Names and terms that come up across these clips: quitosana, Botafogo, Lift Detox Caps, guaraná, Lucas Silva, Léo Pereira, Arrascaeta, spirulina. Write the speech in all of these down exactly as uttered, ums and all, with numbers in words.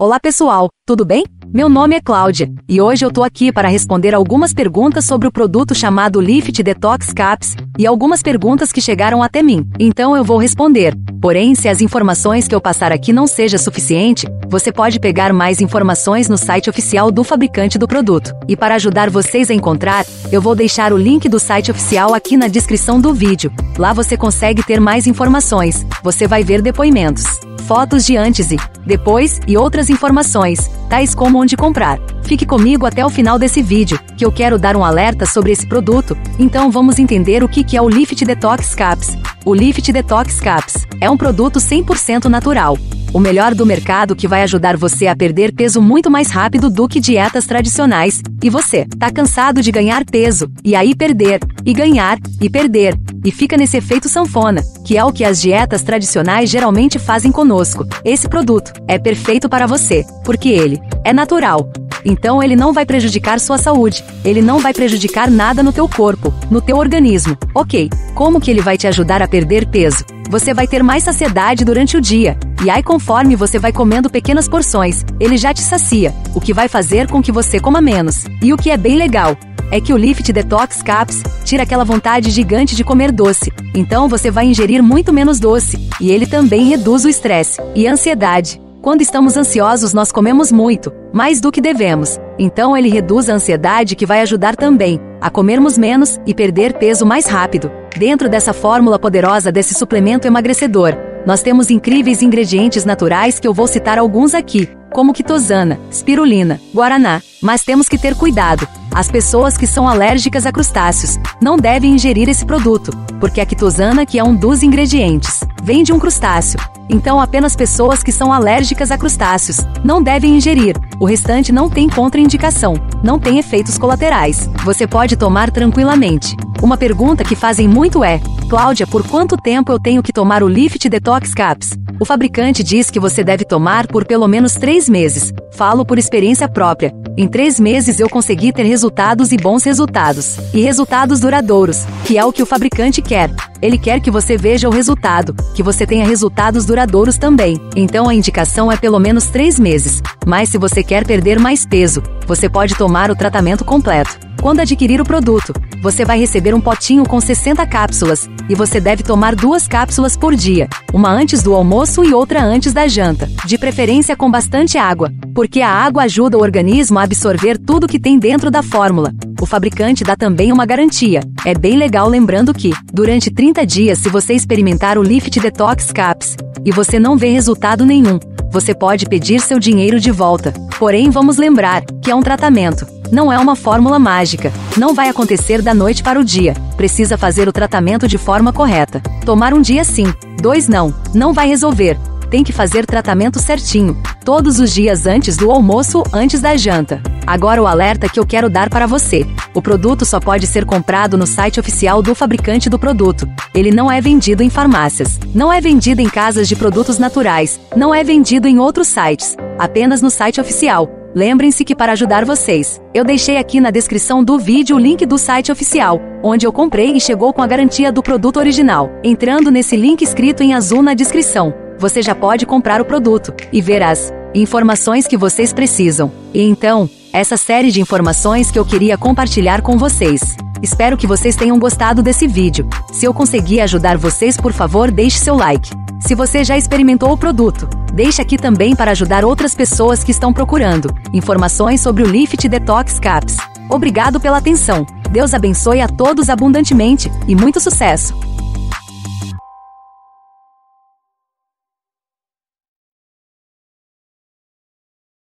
Olá pessoal, tudo bem? Meu nome é Cláudia, e hoje eu tô aqui para responder algumas perguntas sobre o produto chamado Lift Detox Caps, e algumas perguntas que chegaram até mim, então eu vou responder. Porém, se as informações que eu passar aqui não seja suficiente, você pode pegar mais informações no site oficial do fabricante do produto. E para ajudar vocês a encontrar, eu vou deixar o link do site oficial aqui na descrição do vídeo. Lá você consegue ter mais informações, você vai ver depoimentos, fotos de antes e depois e outras informações, tais como onde comprar. Fique comigo até o final desse vídeo, que eu quero dar um alerta sobre esse produto, então vamos entender o que é o Lift Detox Caps. O Lift Detox Caps é um produto cem por cento natural, o melhor do mercado que vai ajudar você a perder peso muito mais rápido do que dietas tradicionais. E você, tá cansado de ganhar peso, e aí perder, e ganhar, e perder, e fica nesse efeito sanfona, que é o que as dietas tradicionais geralmente fazem conosco. Esse produto é perfeito para você, porque ele é natural. Então ele não vai prejudicar sua saúde, ele não vai prejudicar nada no teu corpo, no teu organismo. Ok, como que ele vai te ajudar a perder peso? Você vai ter mais saciedade durante o dia, e aí conforme você vai comendo pequenas porções, ele já te sacia, o que vai fazer com que você coma menos. E o que é bem legal é que o Lift Detox Caps tira aquela vontade gigante de comer doce, então você vai ingerir muito menos doce, e ele também reduz o estresse e a ansiedade. Quando estamos ansiosos nós comemos muito, mais do que devemos, então ele reduz a ansiedade, que vai ajudar também a comermos menos e perder peso mais rápido. Dentro dessa fórmula poderosa desse suplemento emagrecedor, nós temos incríveis ingredientes naturais que eu vou citar alguns aqui, como quitosana, spirulina, guaraná, mas temos que ter cuidado. As pessoas que são alérgicas a crustáceos não devem ingerir esse produto, porque a quitosana, que é um dos ingredientes, vem de um crustáceo. Então apenas pessoas que são alérgicas a crustáceos não devem ingerir. O restante não tem contraindicação, não tem efeitos colaterais. Você pode tomar tranquilamente. Uma pergunta que fazem muito é: Cláudia, por quanto tempo eu tenho que tomar o Lift Detox Caps? O fabricante diz que você deve tomar por pelo menos três meses. Falo por experiência própria. Em três meses eu consegui ter resultados e bons resultados. E resultados duradouros, que é o que o fabricante quer. Ele quer que você veja o resultado, que você tenha resultados duradouros também. Então a indicação é pelo menos três meses. Mas se você quer perder mais peso, você pode tomar o tratamento completo. Quando adquirir o produto, você vai receber um potinho com sessenta cápsulas, e você deve tomar duas cápsulas por dia, uma antes do almoço e outra antes da janta, de preferência com bastante água, porque a água ajuda o organismo a absorver tudo que tem dentro da fórmula. O fabricante dá também uma garantia. É bem legal, lembrando que, durante trinta dias, se você experimentar o Lift Detox Caps e você não vê resultado nenhum, você pode pedir seu dinheiro de volta. Porém, vamos lembrar que é um tratamento, não é uma fórmula mágica, não vai acontecer da noite para o dia, precisa fazer o tratamento de forma correta. Tomar um dia sim, dois não, não vai resolver, tem que fazer tratamento certinho, todos os dias antes do almoço, antes da janta. Agora o alerta que eu quero dar para você: o produto só pode ser comprado no site oficial do fabricante do produto, ele não é vendido em farmácias, não é vendido em casas de produtos naturais, não é vendido em outros sites, apenas no site oficial. Lembrem-se que para ajudar vocês, eu deixei aqui na descrição do vídeo o link do site oficial, onde eu comprei e chegou com a garantia do produto original. Entrando nesse link escrito em azul na descrição, você já pode comprar o produto e ver as informações que vocês precisam. E então, essa série de informações que eu queria compartilhar com vocês. Espero que vocês tenham gostado desse vídeo. Se eu conseguir ajudar vocês, por favor, deixe seu like. Se você já experimentou o produto, deixe aqui também para ajudar outras pessoas que estão procurando informações sobre o Lift Detox Caps. Obrigado pela atenção. Deus abençoe a todos abundantemente e muito sucesso!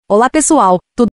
Olá pessoal, tudo